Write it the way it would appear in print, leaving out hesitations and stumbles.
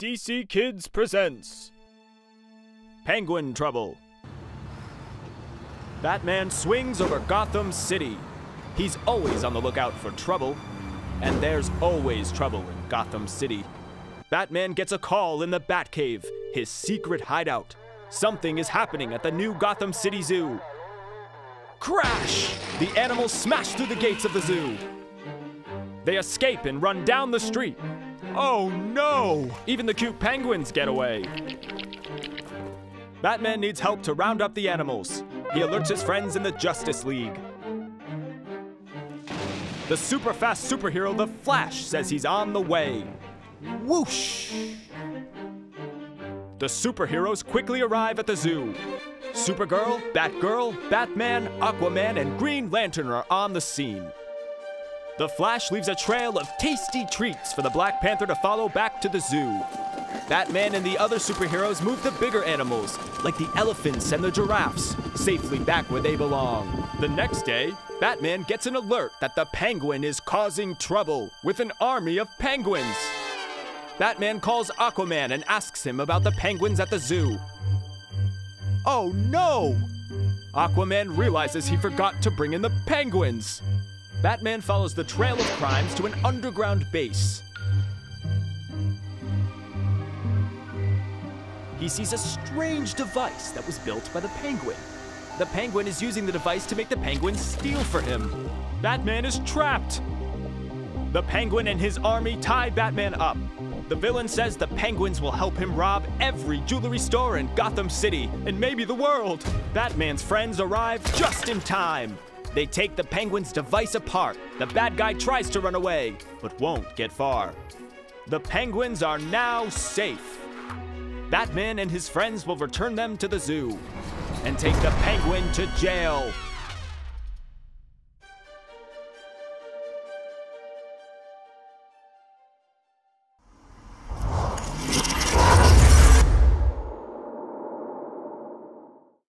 DC Kids presents Penguin Trouble. Batman swings over Gotham City. He's always on the lookout for trouble, and there's always trouble in Gotham City. Batman gets a call in the Batcave, his secret hideout. Something is happening at the new Gotham City Zoo. Crash! The animals smash through the gates of the zoo. They escape and run down the street. Oh no! Even the cute penguins get away. Batman needs help to round up the animals. He alerts his friends in the Justice League. The super fast superhero, The Flash, says he's on the way. Whoosh! The superheroes quickly arrive at the zoo. Supergirl, Batgirl, Batman, Aquaman, and Green Lantern are on the scene. The Flash leaves a trail of tasty treats for the Black Panther to follow back to the zoo. Batman and the other superheroes move the bigger animals, like the elephants and the giraffes, safely back where they belong. The next day, Batman gets an alert that the Penguin is causing trouble with an army of penguins. Batman calls Aquaman and asks him about the penguins at the zoo. Oh no! Aquaman realizes he forgot to bring in the penguins. Batman follows the trail of crimes to an underground base. He sees a strange device that was built by the Penguin. The Penguin is using the device to make the Penguin steal for him. Batman is trapped. The Penguin and his army tie Batman up. The villain says the Penguins will help him rob every jewelry store in Gotham City and maybe the world. Batman's friends arrive just in time. They take the Penguin's device apart. The bad guy tries to run away, but won't get far. The Penguins are now safe. Batman and his friends will return them to the zoo and take the Penguin to jail.